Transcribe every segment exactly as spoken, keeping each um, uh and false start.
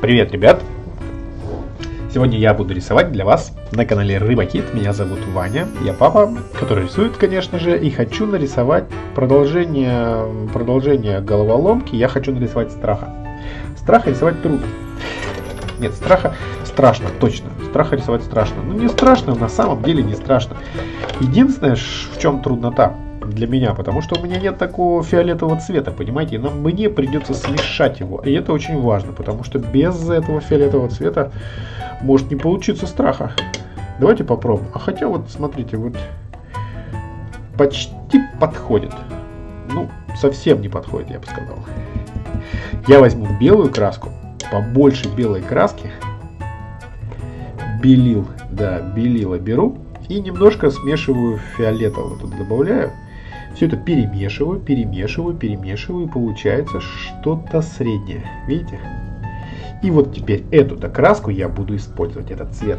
Привет, ребят! Сегодня я буду рисовать для вас на канале РыбаКит. Меня зовут Ваня, я папа, который рисует, конечно же, и хочу нарисовать продолжение, продолжение головоломки. Я хочу нарисовать страха. Страха рисовать трудно. Нет, страха страшно, точно. Страха рисовать страшно. Но не страшно, на самом деле не страшно. Единственное, в чем труднота для меня, потому что у меня нет такого фиолетового цвета, понимаете, и нам, мне придется смешать его, и это очень важно, потому что без этого фиолетового цвета может не получиться страха. Давайте попробуем. А хотя вот, смотрите, вот почти подходит. Ну, совсем не подходит, я бы сказал. Я возьму белую краску, побольше белой краски, белил, да, белила беру, и немножко смешиваю фиолетового, тут добавляю. Все это перемешиваю, перемешиваю, перемешиваю, и получается что-то среднее. Видите? И вот теперь эту-то краску я буду использовать, этот цвет.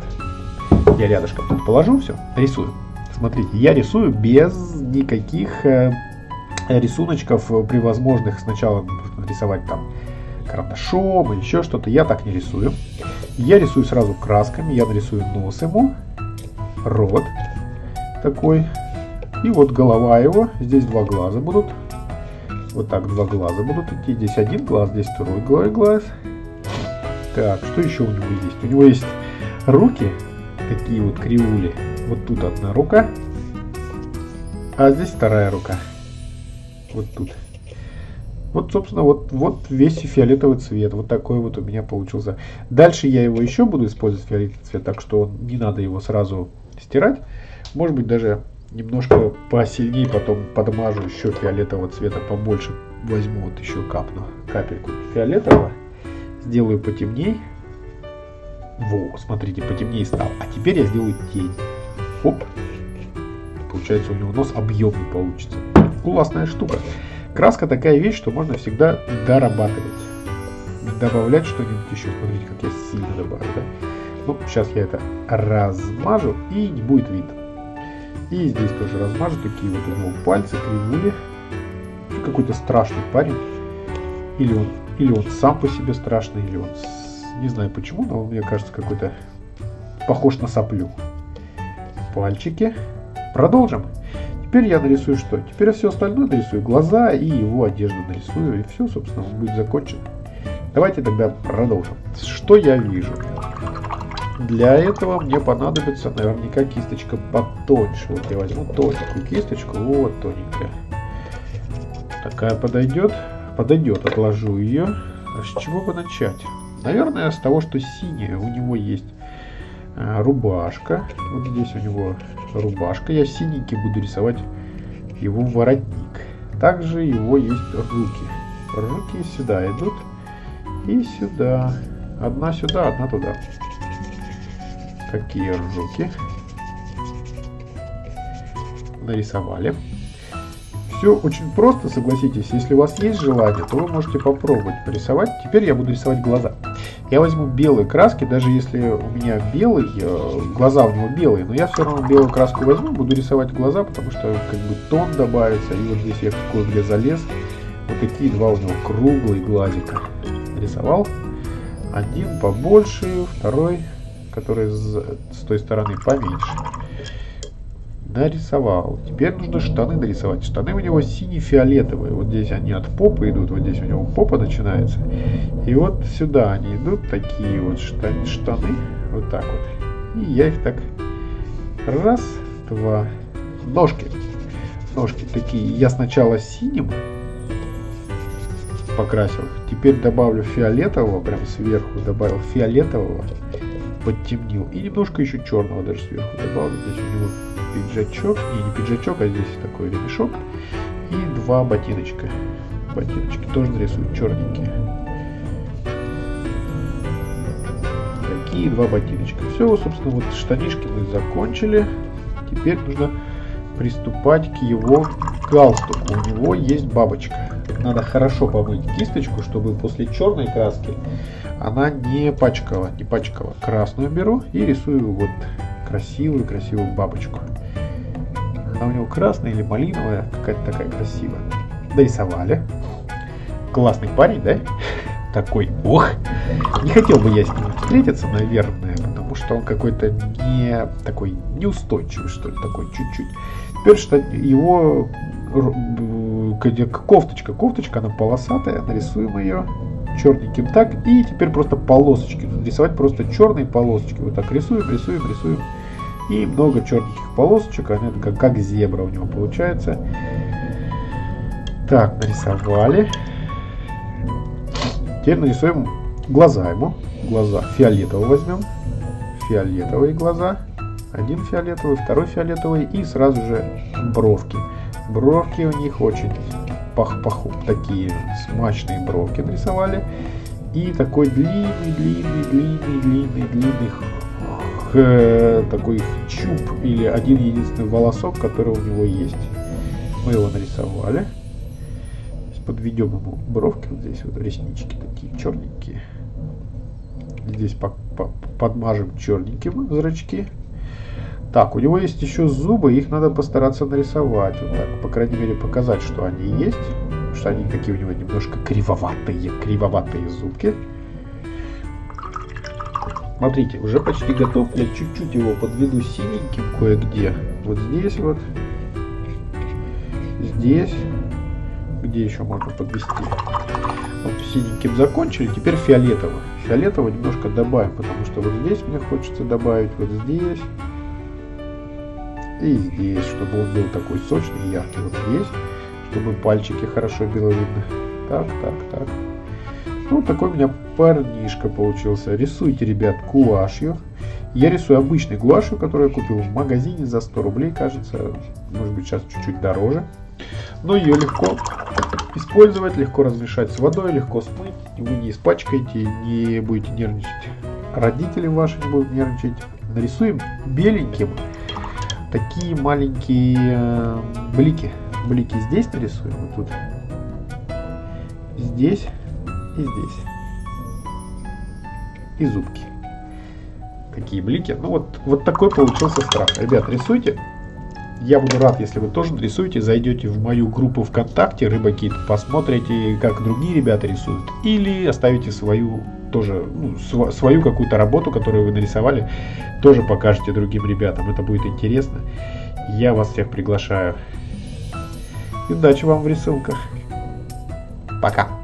Я рядышком тут положу все, рисую. Смотрите, я рисую без никаких э, рисуночков превозможных. Сначала рисовать там карандашом или еще что-то. Я так не рисую. Я рисую сразу красками. Я нарисую нос ему, рот такой. И вот голова его, здесь два глаза будут, вот так два глаза будут идти, здесь один глаз, здесь второй глаз. Так, что еще у него есть? У него есть руки, такие вот кривули, вот тут одна рука, а здесь вторая рука, вот тут. Вот, собственно, вот, вот весь фиолетовый цвет, вот такой вот у меня получился. Дальше я его еще буду использовать, фиолетовый цвет, так что не надо его сразу стирать, может быть даже... Немножко посильнее потом подмажу еще фиолетового цвета, побольше возьму, вот еще капну, капельку фиолетового, сделаю потемней. Во, смотрите, потемнее стал. А теперь я сделаю тень. Оп. Получается, у него нос объемный получится. Классная штука. Краска такая вещь, что можно всегда дорабатывать. Добавлять что-нибудь еще. Смотрите, как я сильно добавлю. Да? Ну, сейчас я это размажу, и не будет видно. И здесь тоже размажу, такие вот у него пальцы, кривули. Какой-то страшный парень. Или он, или он сам по себе страшный, или он... С... Не знаю почему, но он, мне кажется, какой-то похож на соплю. Пальчики. Продолжим. Теперь я нарисую что? Теперь все остальное нарисую. Глаза и его одежду нарисую. И все, собственно, он будет закончен. Давайте тогда продолжим. Что я вижу? Для этого мне понадобится наверняка кисточка потоньше. Вот я возьму тоненькую кисточку, вот тоненькая. Такая подойдет, подойдет, отложу ее. А с чего бы начать? Наверное, с того, что синяя. У него есть рубашка. Вот здесь у него рубашка. Я синенький буду рисовать его воротник. Также его есть руки. Руки сюда идут и сюда. Одна сюда, одна туда. Такие руки нарисовали. Все очень просто, согласитесь. Если у вас есть желание, то вы можете попробовать порисовать. Теперь я буду рисовать глаза. Я возьму белые краски, даже если у меня белые глаза, у него белые, но я все равно белую краску возьму, буду рисовать глаза, потому что как бы тон добавится. И вот здесь я кое-где залез. Вот такие два у него круглые глазика рисовал. Один побольше, второй, который с той стороны поменьше. Нарисовал. Теперь нужно штаны нарисовать. Штаны у него сине-фиолетовые. Вот здесь они от попы идут. Вот здесь у него попа начинается. И вот сюда они идут. Такие вот штаны. штаны. Вот так вот. И я их так. Раз, два. Ножки. Ножки такие. Я сначала синим покрасил. Теперь добавлю фиолетового. Прям сверху добавил фиолетового. Подтемнил. И немножко еще черного даже сверху добавлю. Здесь у него пиджачок. Не, не пиджачок, а здесь такой ремешок. И два ботиночка. Ботиночки тоже нарисую черненькие. Такие два ботиночка. Все, собственно, вот штанишки мы закончили. Теперь нужно приступать к его галстуку. У него есть бабочка. Надо хорошо помыть кисточку, чтобы после черной краски она не пачкала, не пачкала. Красную беру и рисую вот красивую-красивую бабочку. Она у него красная или малиновая, какая-то такая красивая. Дорисовали. Классный парень, да? такой бог. Не хотел бы я с ним встретиться, наверное, потому что он какой-то не такой неустойчивый, что ли, такой чуть-чуть. Теперь что его кофточка, кофточка, она полосатая, нарисуем ее черненьким так. И теперь просто полосочки, рисовать просто черные полосочки. Вот так рисуем, рисуем, рисуем. И много черненьких полосочек, они как, как зебра у него получается. Так, нарисовали. Теперь нарисуем глаза ему. Глаза фиолетовый возьмем. Фиолетовые глаза. Один фиолетовый, второй фиолетовый. И сразу же бровки. Бровки у них очень пах-паху. Такие смачные бровки нарисовали. И такой длинный, длинный, длинный, длинный, длинный х, такой чуб или один единственный волосок, который у него есть. Мы его нарисовали. Подведем ему бровки, вот здесь вот реснички такие черненькие. Здесь по -по подмажем черненьким зрачки. Так, у него есть еще зубы, их надо постараться нарисовать. Вот так, по крайней мере, показать, что они есть. Потому что они такие у него немножко кривоватые, кривоватые зубки. Смотрите, уже почти готов. Я чуть-чуть его подведу синеньким кое-где. Вот здесь вот. Здесь. Где еще можно подвести? Вот синеньким закончили, теперь фиолетовый. Фиолетовый немножко добавим, потому что вот здесь мне хочется добавить, вот здесь и здесь, чтобы он был такой сочный, яркий. Вот здесь, чтобы пальчики хорошо было видно. Так, так, так. Ну, такой у меня парнишка получился. Рисуйте, ребят, гуашью. Я рисую обычной гуашью, которую я купил в магазине за сто рублей, кажется. Может быть, сейчас чуть-чуть дороже. Но ее легко использовать, легко размешать с водой, легко смыть. Вы не испачкаете, не будете нервничать. Родители ваши не будут нервничать. Нарисуем беленьким такие маленькие блики. Блики здесь нарисуем, вот тут. Здесь и здесь. И зубки. Такие блики. Ну вот, вот такой получился страх. Ребят, рисуйте. Я буду рад, если вы тоже нарисуете, зайдете в мою группу ВКонтакте «РыбаКит», посмотрите, как другие ребята рисуют, или оставите свою тоже, ну, св свою какую-то работу, которую вы нарисовали, тоже покажете другим ребятам, это будет интересно. Я вас всех приглашаю. И удачи вам в рисунках. Пока.